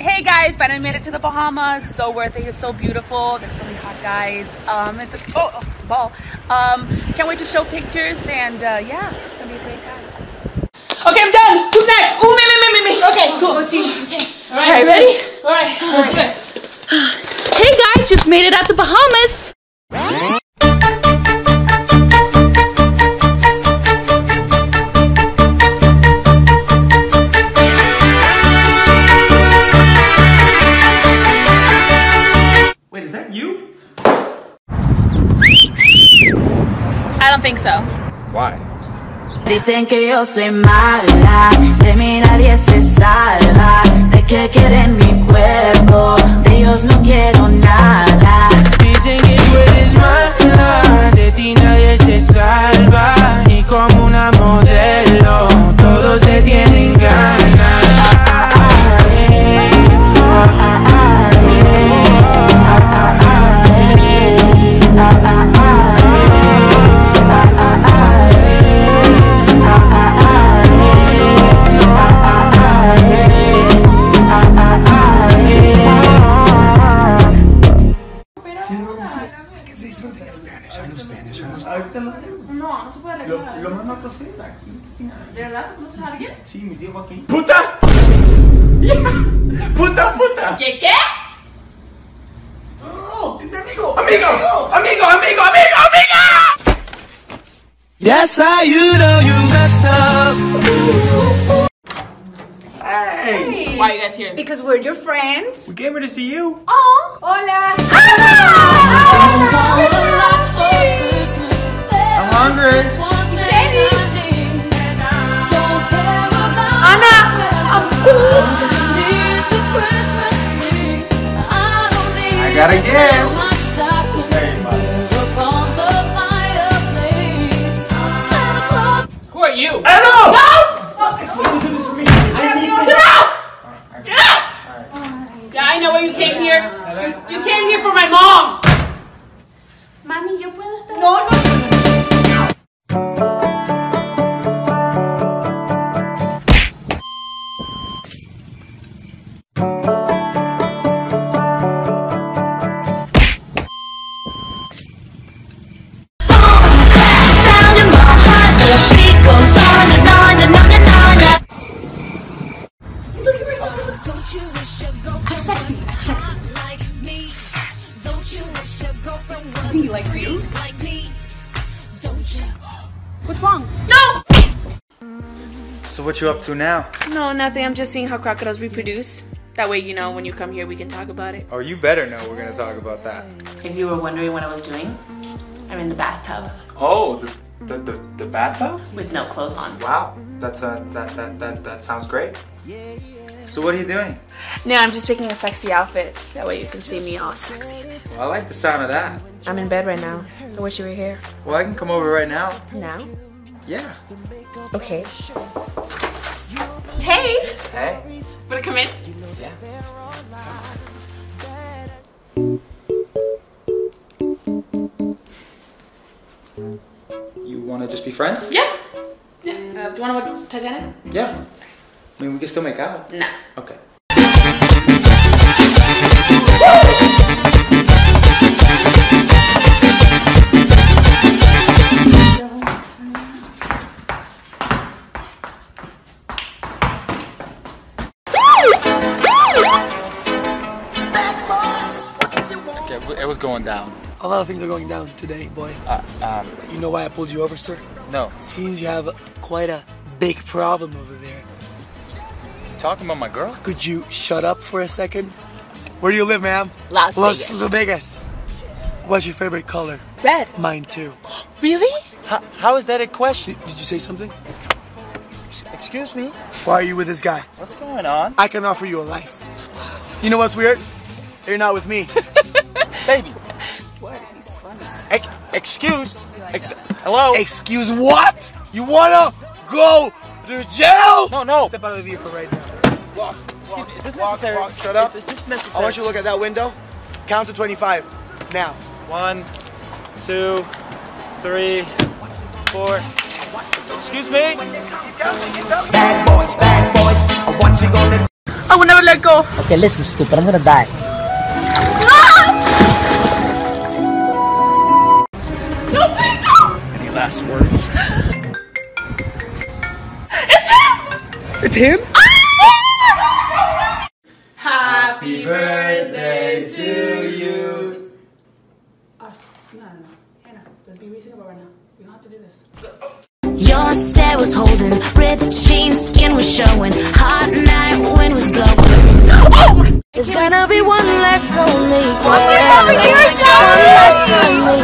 Hey guys, finally made it to the Bahamas. So worth it. It's so beautiful. There's so many hot guys. It's a ball. Can't wait to show pictures and yeah, it's gonna be a great time. Okay, I'm done. Who's next? Ooh, me. Okay, cool. Let's see. Okay. All right, ready? All right. All right. Good. Hey guys, just made it out the Bahamas. Wait, is that you? I don't think so. Why? Dicen que yo soy mala, de mí nadie se salva. Sé que quieren mi cuerpo, de ellos no quiero nada. Dicen que tú eres mala, de ti nadie se salva. Y como una modelo, todos se tienen ganas. Lo más normal posible aquí en España. ¿De verdad? ¿Tú conoces a alguien? Sí, mi tío Joaquín. ¡Puta! Yeah. ¡Puta, puta! ¿Qué, qué? ¡No! ¡De amigo! ¡Amigo! Yes, I, you know you messed up. Hey! Why are you guys here? Because we're your friends. We came here to see you. Oh! Hola! I'm hungry. I gotta get it. Who are you? I don't know! No! Someone do this for me. Get out! Right. Yeah, I know why you came here. You came here for my mom! Mami, yo puedo estar. No, no. What's wrong? No! So what you up to now? No, nothing. I'm just seeing how crocodiles reproduce. That way, you know, when you come here, we can talk about it. Oh, you better know we're gonna talk about that. If you were wondering what I was doing, I'm in the bathtub. Oh, the bathtub? With no clothes on. Wow, that sounds great. So what are you doing? No, I'm just picking a sexy outfit. That way you can see me all sexy in it. Well, I like the sound of that. I'm in bed right now. I wish you were here. Well, I can come over right now. Now? Yeah. Okay. Hey! Hey. Wanna come in? Yeah. Let's go. You wanna just be friends? Yeah. Yeah. Do you wanna watch Titanic? Yeah. I mean, we can still make out. No. Okay. Okay, it was going down. A lot of things are going down today, boy. You know why I pulled you over, sir? No. Seems you have quite a big problem over there. Talking about my girl? Could you shut up for a second? Where do you live, ma'am? Las Vegas. What's your favorite color? Red. Mine too. Really? How is that a question? Did you say something? Excuse me? Why are you with this guy? What's going on? I can offer you a life. You know what's weird? You're not with me. Baby. What? He's funny. Excuse? Hello? Excuse what? You wanna go to jail? No, no. Step out of the vehicle right now. Walk. Excuse me, is this necessary? Walk, shut up. Is this necessary? I want you to look at that window. Count to 25. Now. 1, 2, 3, 4. Excuse me? Bad boys, bad boys. I want you gonna let go. I will never let go. Okay, listen, stupid. I'm gonna die. No! No! Any last words? It's him! It's him? Happy birthday to you. No. Hannah, let's be reasonable right now. We don't have to do this. Your stare was holding, ripped jeans, skin was showing, hot night wind was blowing. Oh my! It's gonna be one less lonely. One less lonely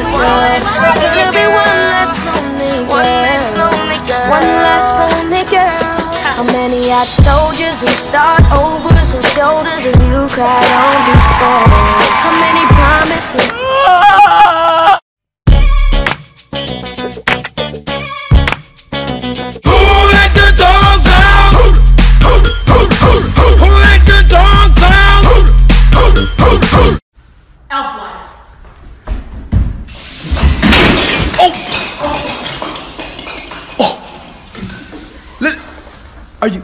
girl. How many I told yous and start overs and shoulders and you cried on before? How many promises? Who let the dogs out? Who let the dogs out? Elf life. Oh! Oh! Let. Are you?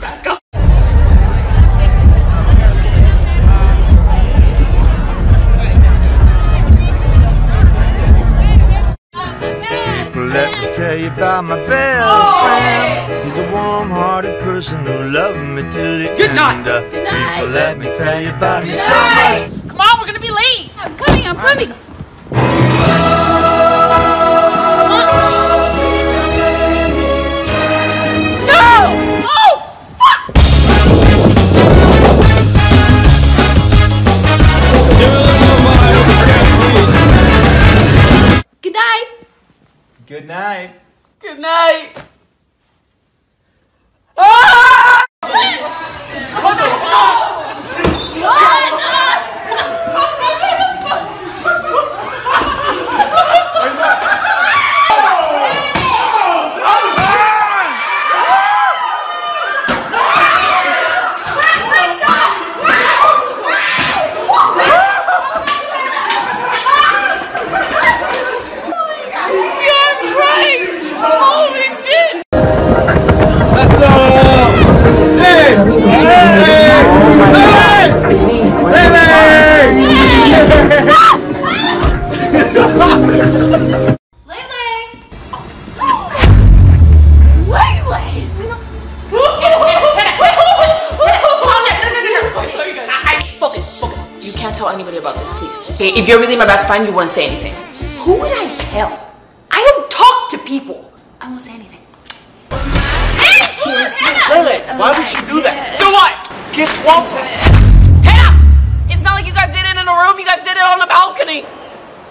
Back up. Let me tell you about my best friend. He's a warm-hearted person who loved me till the end. Good night. People, let me tell you about him. Come on, we're gonna be late. I'm coming. Good night. Good night. Ah! What the fuck? Anybody about this, please. Okay, if you're really my best friend, you wouldn't say anything. Who would I tell? I don't talk to people. I won't say anything. Excuse me, Lele, why would you do that? Do what? Kiss Walter. Hannah! It's not like you guys did it in a room. You guys did it on a balcony.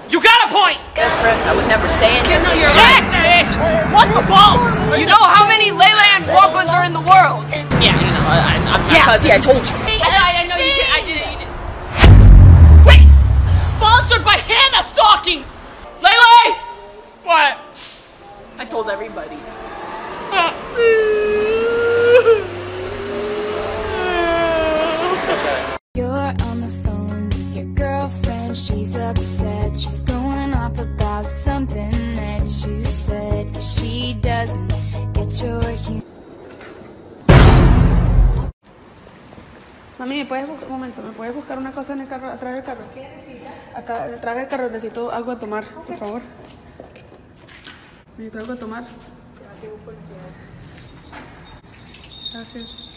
You got a point. Best friends, I would never say anything. No, you're right. What the balls? You know how many Lele and Walters are in the world? Yeah, you know, I'm not. Yeah, see, I told you. I know you did. I did it. Sponsored by Hannah Stocking! Lele! What? I told everybody. You're on the phone with your girlfriend. She's upset. She's going off about something that you said. She doesn't get your humor. Mami, ¿me puedes buscar una cosa en el carro, atrás del carro? ¿Qué necesitas? Acá, atrás del carro, necesito algo a tomar, okay, por favor. Necesito algo a tomar. Gracias.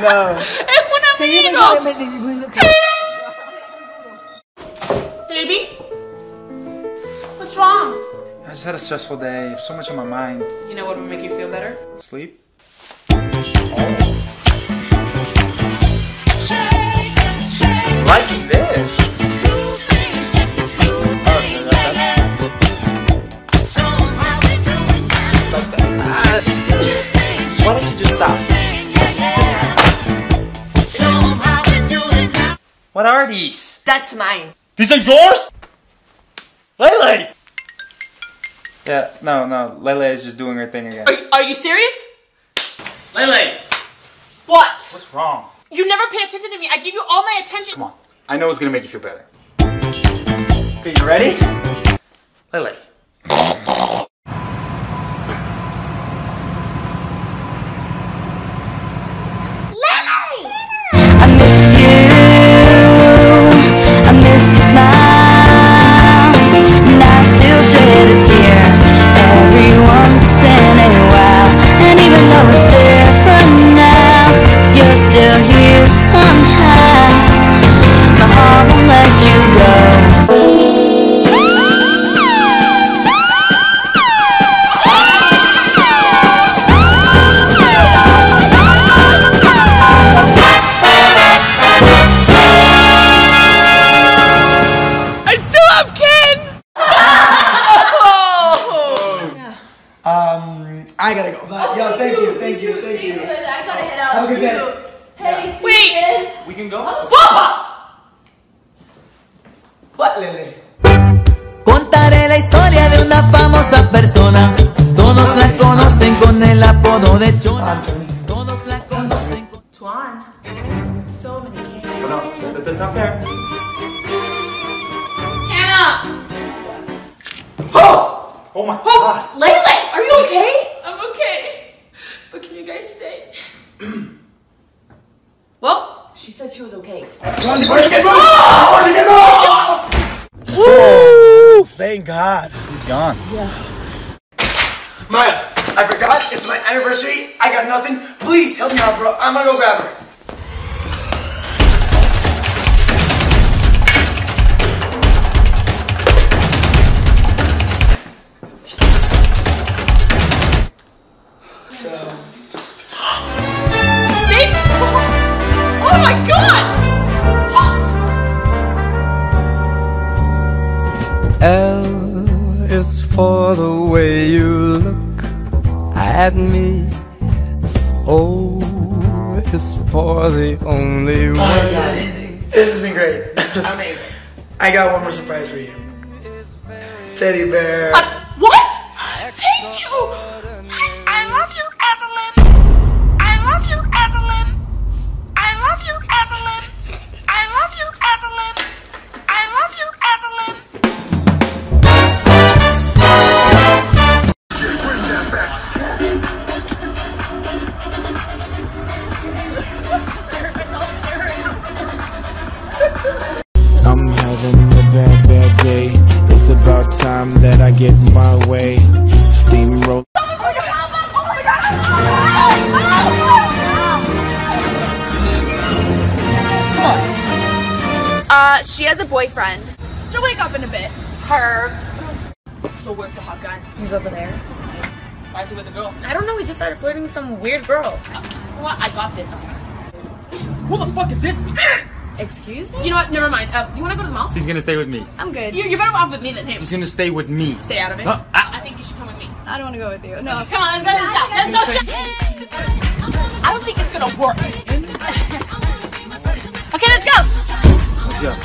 No. Es un amigo. Baby, what's wrong? I just had a stressful day. I have so much on my mind. You know what would make you feel better? Sleep. Like this. Why don't you just stop? What are these? That's mine. These are yours? Lele! Yeah, no, Lele is just doing her thing again. Are you serious? Lele! What? What's wrong? You never pay attention to me. I give you all my attention. Come on. I know it's gonna make you feel better. Okay, you ready? Lele. I gotta go. But, yo, thank you. I gotta head out. Have a good day. Hey, yeah. Wait! We can go? What, Lele? Contaré la historia de una famosa persona. Todos la conocen con el apodo de Chona. Todos la conocen con... Tuan. So many games. No, that's not fair. Hannah! Oh! Oh my God! Lele! Are you okay? I'm okay, but can you guys stay? Well, she said she was okay. Woo! Oh, thank God. She's gone. Yeah. Maya, I forgot. It's my anniversary. I got nothing. Please help me out, bro. I'm gonna go grab her. L is for the way you look at me. O is for the only way. Oh my God. This has been great. Amazing. I got one more surprise for you. Teddy bear. What? Thank you. I love you, Evelyn. I love you, Evelyn. I love you, Evelyn. I love you, Evelyn. I love you, Evelyn. Time that I get my way, steamroll. Oh my God! Oh my God! Come on. She has a boyfriend. She'll wake up in a bit. Her. So where's the hot guy? He's over there. Why is he with the girl? I don't know. He just started flirting with some weird girl. What? I got this. Who the fuck is this? Excuse me? You know what? Never mind. Do you want to go to the mall? She's going to stay with me. I'm good. You're better off with me than him. She's going to stay with me. Stay out of it. No, I think you should come with me. I don't want to go with you. No. Come on, let's go to the shop. Let's go shop. I don't think it's going to work. Okay, let's go. Let's go.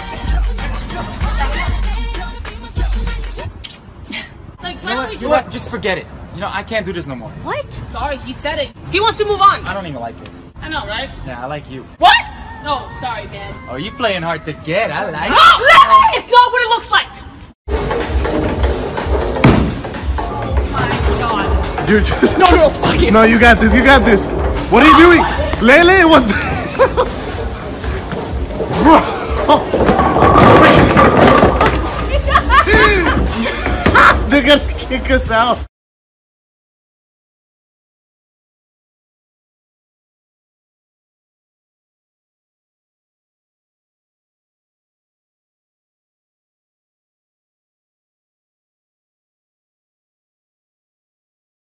Like, why don't we do it? You know what? Just forget it. You know, I can't do this no more. What? Sorry, he said it. He wants to move on. I don't even like it. I know, right? Yeah, I like you. What? No, sorry, man. Oh, you playing hard to get. I like it. Oh, it's not what it looks like. Oh my God. Dude, just... No, fuck it. No, you got this. You got this. What are you doing? Lele, what? Bro. They're gonna kick us out.